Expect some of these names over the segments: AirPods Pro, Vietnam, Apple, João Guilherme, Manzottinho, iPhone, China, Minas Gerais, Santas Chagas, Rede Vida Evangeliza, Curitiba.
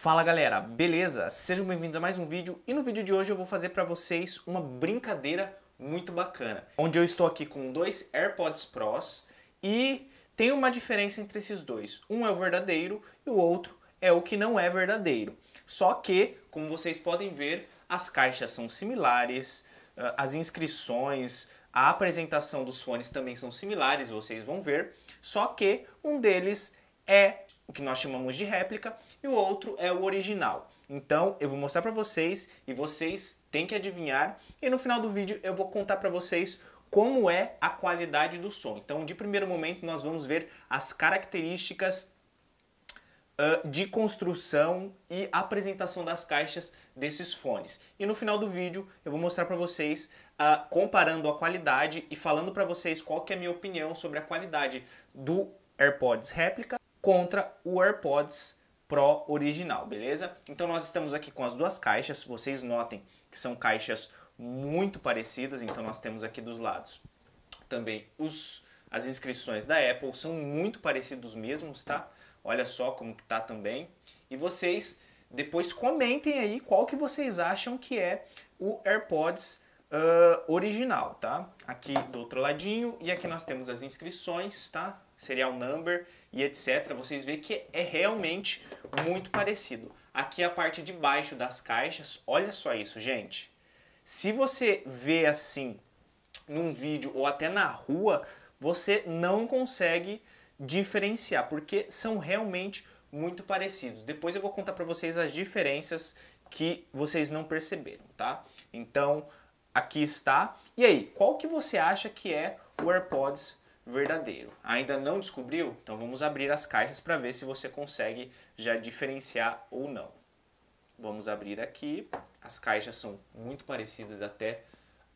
Fala galera, beleza? Sejam bem-vindos a mais um vídeo e no vídeo de hoje eu vou fazer para vocês uma brincadeira muito bacana, onde eu estou aqui com dois AirPods Pros e tem uma diferença entre esses dois. Um é o verdadeiro e o outro é o que não é verdadeiro. Só que, como vocês podem ver, as caixas são similares, as inscrições, a apresentação dos fones também são similares, vocês vão ver, só que um deles é o que nós chamamos de réplica e o outro é o original. Então eu vou mostrar para vocês e vocês têm que adivinhar e no final do vídeo eu vou contar para vocês como é a qualidade do som. Então de primeiro momento nós vamos ver as características de construção e apresentação das caixas desses fones. E no final do vídeo eu vou mostrar para vocês comparando a qualidade e falando para vocês qual que é a minha opinião sobre a qualidade do AirPods réplica contra o AirPods Pro original, beleza? Então nós estamos aqui com as duas caixas, vocês notem que são caixas muito parecidas, então nós temos aqui dos lados também as inscrições da Apple, são muito parecidos mesmos, tá? Olha só como que tá também. E vocês depois comentem aí qual que vocês acham que é o AirPods original, tá? Aqui do outro ladinho e aqui nós temos as inscrições, tá? Serial number e etc. Vocês veem que é realmente muito parecido. Aqui a parte de baixo das caixas, olha só isso, gente. Se você vê assim num vídeo ou até na rua, você não consegue diferenciar, porque são realmente muito parecidos. Depois eu vou contar para vocês as diferenças que vocês não perceberam, tá? Então, aqui está. E aí, qual que você acha que é o AirPods verdadeiro? Ainda não descobriu? Então vamos abrir as caixas para ver se você consegue já diferenciar ou não. Vamos abrir aqui. As caixas são muito parecidas até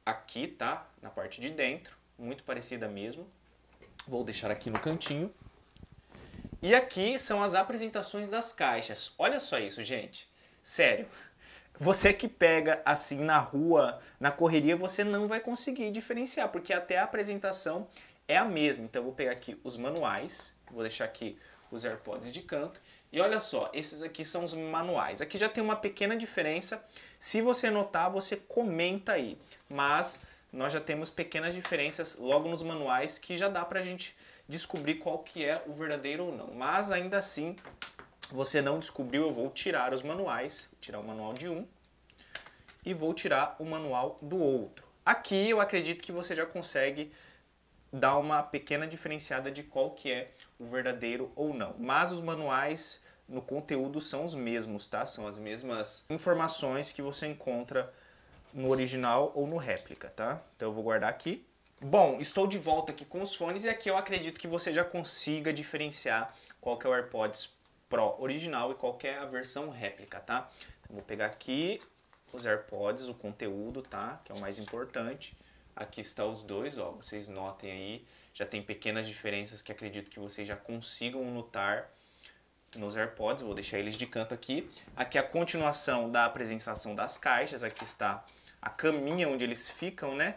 aqui, tá? Na parte de dentro, muito parecida mesmo. Vou deixar aqui no cantinho. E aqui são as apresentações das caixas. Olha só isso, gente. Sério. Você que pega assim na rua, na correria, você não vai conseguir diferenciar, porque até a apresentação é a mesma. Então eu vou pegar aqui os manuais, vou deixar aqui os AirPods de canto. E olha só, esses aqui são os manuais. Aqui já tem uma pequena diferença. Se você notar, você comenta aí. Mas nós já temos pequenas diferenças logo nos manuais que já dá pra gente descobrir qual que é o verdadeiro ou não. Mas ainda assim, você não descobriu, eu vou tirar os manuais. Vou tirar o manual de um e vou tirar o manual do outro. Aqui eu acredito que você já consegue dar uma pequena diferenciada de qual que é o verdadeiro ou não. Mas os manuais no conteúdo são os mesmos, tá? São as mesmas informações que você encontra no original ou no réplica, tá? Então eu vou guardar aqui. Bom, estou de volta aqui com os fones e aqui eu acredito que você já consiga diferenciar qual que é o AirPods Pro original e qual que é a versão réplica, tá? Então, vou pegar aqui os AirPods, o conteúdo, tá? Que é o mais importante. Aqui está os dois, ó. Vocês notem aí, já tem pequenas diferenças que acredito que vocês já consigam notar nos AirPods. Vou deixar eles de canto aqui. Aqui a continuação da apresentação das caixas. Aqui está a caminha onde eles ficam, né?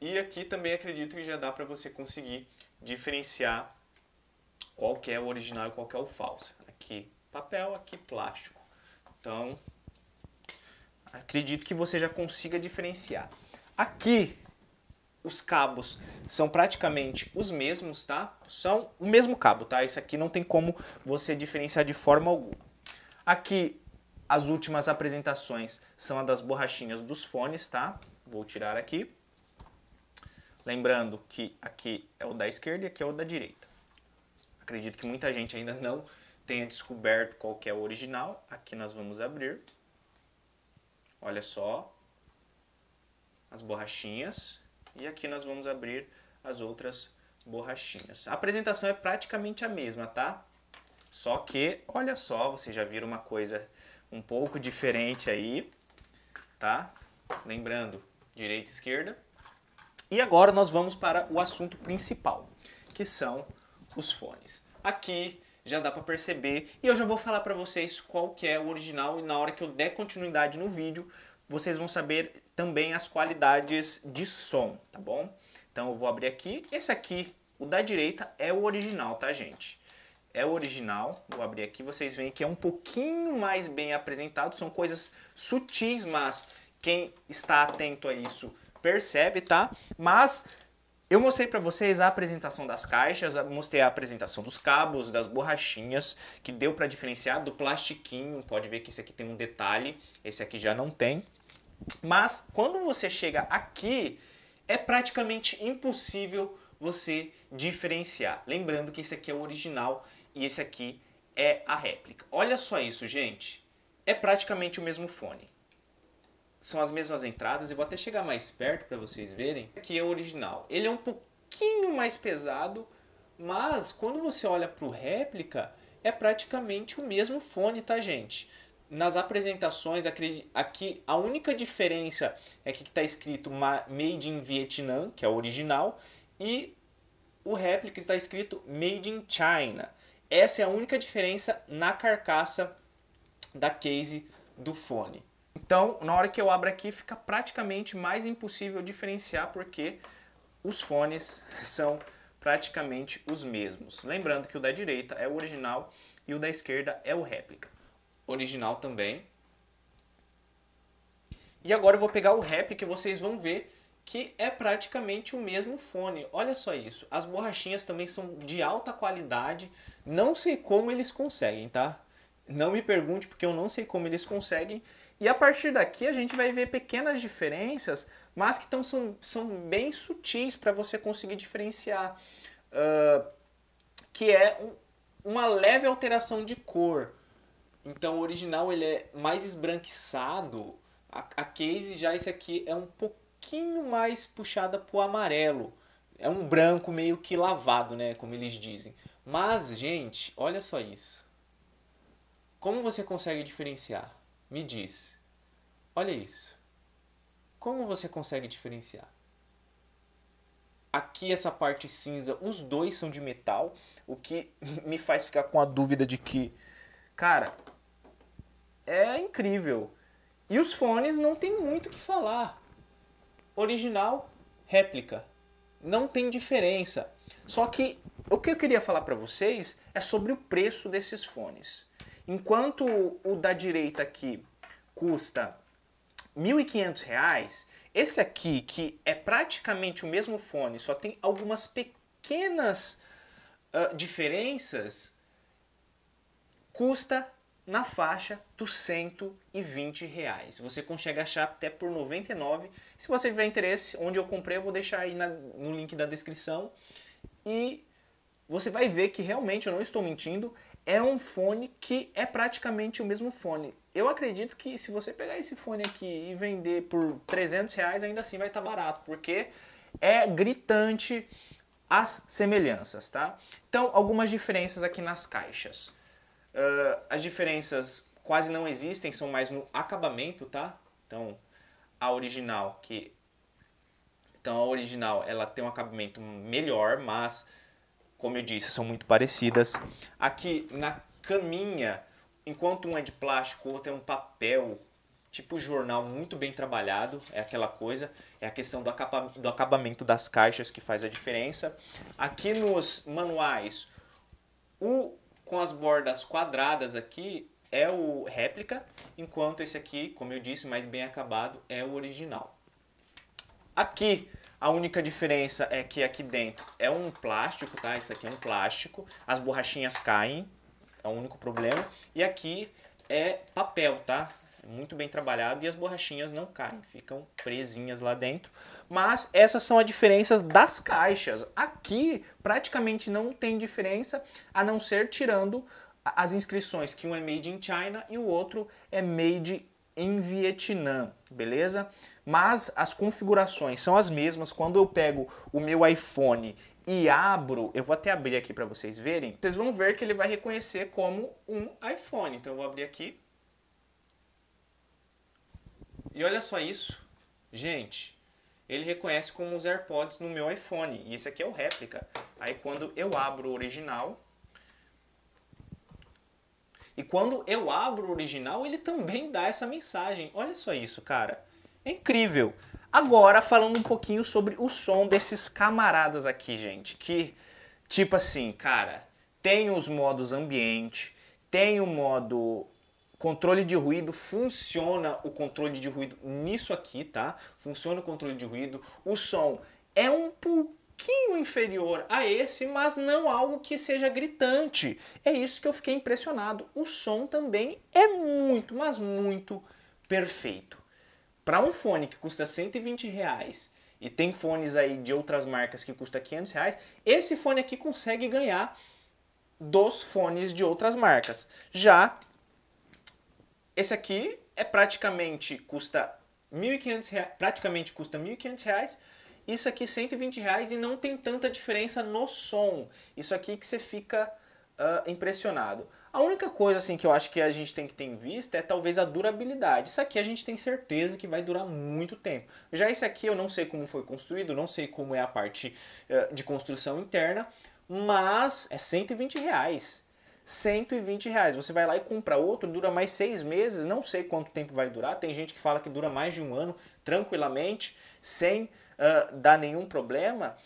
E aqui também acredito que já dá para você conseguir diferenciar qual que é o original e qual que é o falso. Aqui papel, aqui plástico. Então, acredito que você já consiga diferenciar. Aqui os cabos são praticamente os mesmos, tá? São o mesmo cabo, tá? Isso aqui não tem como você diferenciar de forma alguma. Aqui as últimas apresentações são a das borrachinhas dos fones, tá? Vou tirar aqui. Lembrando que aqui é o da esquerda e aqui é o da direita. Acredito que muita gente ainda não tenha descoberto qual que é o original. Aqui nós vamos abrir. Olha só as borrachinhas. E aqui nós vamos abrir as outras borrachinhas. A apresentação é praticamente a mesma, tá? Só que, olha só, vocês já viram uma coisa um pouco diferente aí, tá? Lembrando, direita e esquerda. E agora nós vamos para o assunto principal, que são os fones. Aqui já dá para perceber e eu já vou falar para vocês qual que é o original e na hora que eu der continuidade no vídeo, vocês vão saber também as qualidades de som, tá bom? Então eu vou abrir aqui. Esse aqui, o da direita, é o original, tá, gente? é o original. Vou abrir aqui, vocês veem que é um pouquinho mais bem apresentado. São coisas sutis, mas quem está atento a isso percebe, tá? Mas eu mostrei para vocês a apresentação das caixas, mostrei a apresentação dos cabos, das borrachinhas, que deu para diferenciar do plastiquinho. Pode ver que esse aqui tem um detalhe, esse aqui já não tem. Mas quando você chega aqui, é praticamente impossível você diferenciar. Lembrando que esse aqui é o original e esse aqui é a réplica. Olha só isso, gente. É praticamente o mesmo fone. São as mesmas entradas, eu vou até chegar mais perto para vocês verem. Esse aqui é o original. Ele é um pouquinho mais pesado, mas quando você olha para o réplica, é praticamente o mesmo fone, tá, gente? Nas apresentações, aqui a única diferença é que está escrito Made in Vietnam, que é o original, e o réplica está escrito Made in China. Essa é a única diferença na carcaça da case do fone. Então, na hora que eu abro aqui, fica praticamente mais impossível diferenciar, porque os fones são praticamente os mesmos. Lembrando que o da direita é o original e o da esquerda é o réplica. Original também. E agora eu vou pegar o réplica e vocês vão ver que é praticamente o mesmo fone. Olha só isso. As borrachinhas também são de alta qualidade. Não sei como eles conseguem, tá? Não me pergunte, porque eu não sei como eles conseguem. E a partir daqui a gente vai ver pequenas diferenças, mas que são bem sutis para você conseguir diferenciar. Que é uma leve alteração de cor. Então o original ele é mais esbranquiçado, a case já esse aqui é um pouquinho mais puxada para o amarelo. É um branco meio que lavado, né, como eles dizem. Mas, gente, olha só isso. Como você consegue diferenciar? Me diz. Olha isso. Como você consegue diferenciar? Aqui essa parte cinza, os dois são de metal, o que me faz ficar com a dúvida de que, cara, é incrível. E os fones não tem muito o que falar. Original, réplica. Não tem diferença. Só que o que eu queria falar para vocês é sobre o preço desses fones. Enquanto o da direita aqui custa R$ 1.500, esse aqui, que é praticamente o mesmo fone, só tem algumas pequenas diferenças, custa na faixa dos R$ 120. Você consegue achar até por R$ 99. Se você tiver interesse, onde eu comprei, eu vou deixar aí no link da descrição. E você vai ver que realmente, eu não estou mentindo, é um fone que é praticamente o mesmo fone. Eu acredito que se você pegar esse fone aqui e vender por R$ 300, ainda assim vai estar barato, porque é gritante as semelhanças, tá? Então, algumas diferenças aqui nas caixas. As diferenças quase não existem, são mais no acabamento, tá? Então, a original ela tem um acabamento melhor, mas como eu disse, são muito parecidas. Aqui na caminha, enquanto um é de plástico, o outro é um papel, tipo jornal, muito bem trabalhado. É aquela coisa, é a questão do acabamento das caixas que faz a diferença. Aqui nos manuais, com as bordas quadradas aqui é o réplica, enquanto esse aqui, como eu disse, mais bem acabado, é o original. Aqui, a única diferença é que aqui dentro é um plástico, tá? Isso aqui é um plástico. As borrachinhas caem, é o único problema. E aqui é papel, tá? Muito bem trabalhado e as borrachinhas não caem, ficam presinhas lá dentro. Mas essas são as diferenças das caixas. Aqui praticamente não tem diferença, a não ser tirando as inscrições, que um é Made in China e o outro é Made in Vietnam, beleza? Mas as configurações são as mesmas. Quando eu pego o meu iPhone e abro, eu vou até abrir aqui para vocês verem, vocês vão ver que ele vai reconhecer como um iPhone. Então eu vou abrir aqui. E olha só isso, gente, ele reconhece como os AirPods no meu iPhone, e esse aqui é o réplica. Aí quando eu abro o original, ele também dá essa mensagem. Olha só isso, cara, é incrível. Agora falando um pouquinho sobre o som desses camaradas aqui, gente, que tipo assim, cara, tem os modos ambiente, tem o modo controle de ruído, funciona o controle de ruído nisso aqui, tá? Funciona o controle de ruído, o som é um pouquinho inferior a esse, mas não algo que seja gritante. É isso que eu fiquei impressionado, o som também é muito, mas muito perfeito. Para um fone que custa R$120, e tem fones aí de outras marcas que custa R$500, esse fone aqui consegue ganhar dos fones de outras marcas. Já esse aqui é praticamente custa R$1.500, isso aqui R$120 e não tem tanta diferença no som. Isso aqui que você fica impressionado. A única coisa assim que eu acho que a gente tem que ter em vista é talvez a durabilidade. Isso aqui a gente tem certeza que vai durar muito tempo. Já esse aqui eu não sei como foi construído, não sei como é a parte de construção interna, mas é R$120. R$120. Você vai lá e compra outro, dura mais 6 meses, não sei quanto tempo vai durar. Tem gente que fala que dura mais de um ano tranquilamente, sem dar nenhum problema.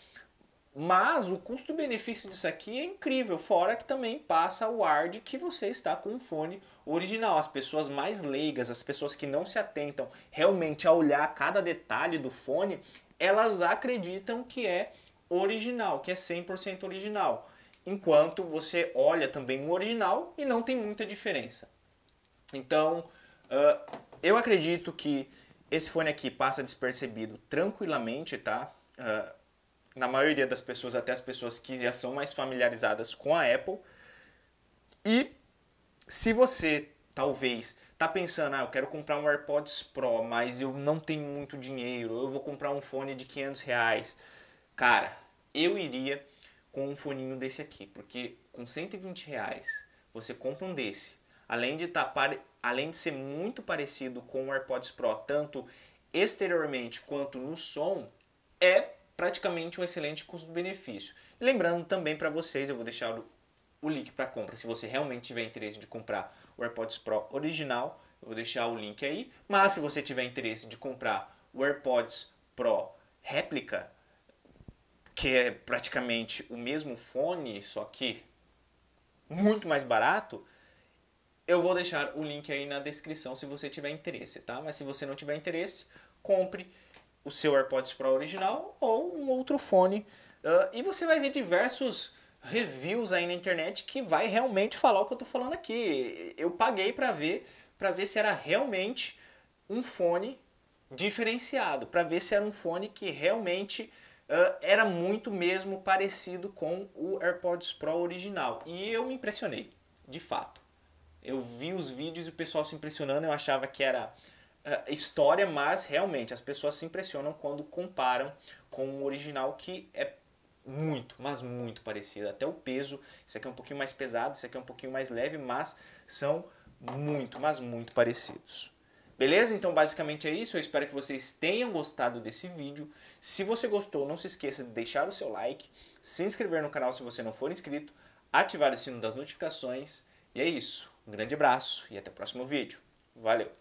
Mas o custo-benefício disso aqui é incrível, fora que também passa o ar de que você está com um fone original. As pessoas mais leigas, as pessoas que não se atentam realmente a olhar cada detalhe do fone, elas acreditam que é original, que é 100% original. Enquanto você olha também o original e não tem muita diferença. Então, eu acredito que esse fone aqui passa despercebido tranquilamente, tá? Na maioria das pessoas, até as pessoas que já são mais familiarizadas com a Apple. E se você, talvez, tá pensando, eu quero comprar um AirPods Pro, mas eu não tenho muito dinheiro, eu vou comprar um fone de R$500. Cara, eu iria com um foninho desse aqui, porque com R$120 você compra um desse. Além de ser muito parecido com o AirPods Pro, tanto exteriormente quanto no som, é praticamente um excelente custo-benefício. Lembrando também para vocês, eu vou deixar o link para compra. Se você realmente tiver interesse de comprar o AirPods Pro original, eu vou deixar o link aí. Mas se você tiver interesse de comprar o AirPods Pro réplica, que é praticamente o mesmo fone, só que muito mais barato, eu vou deixar o link aí na descrição se você tiver interesse, tá? Mas se você não tiver interesse, compre o seu AirPods Pro original ou um outro fone, e você vai ver diversos reviews aí na internet que vai realmente falar o que eu tô falando aqui. Eu paguei para ver se era realmente um fone diferenciado, para ver se era um fone que realmente era muito mesmo parecido com o AirPods Pro original. E eu me impressionei, de fato. Eu vi os vídeos e o pessoal se impressionando, eu achava que era história, mas realmente as pessoas se impressionam quando comparam com o original, que é muito, mas muito parecido. Até o peso, esse aqui é um pouquinho mais pesado, esse aqui é um pouquinho mais leve, mas são muito, mas muito parecidos. Beleza? Então basicamente é isso, eu espero que vocês tenham gostado desse vídeo. Se você gostou, não se esqueça de deixar o seu like, se inscrever no canal se você não for inscrito, ativar o sino das notificações, e é isso. Um grande abraço e até o próximo vídeo. Valeu!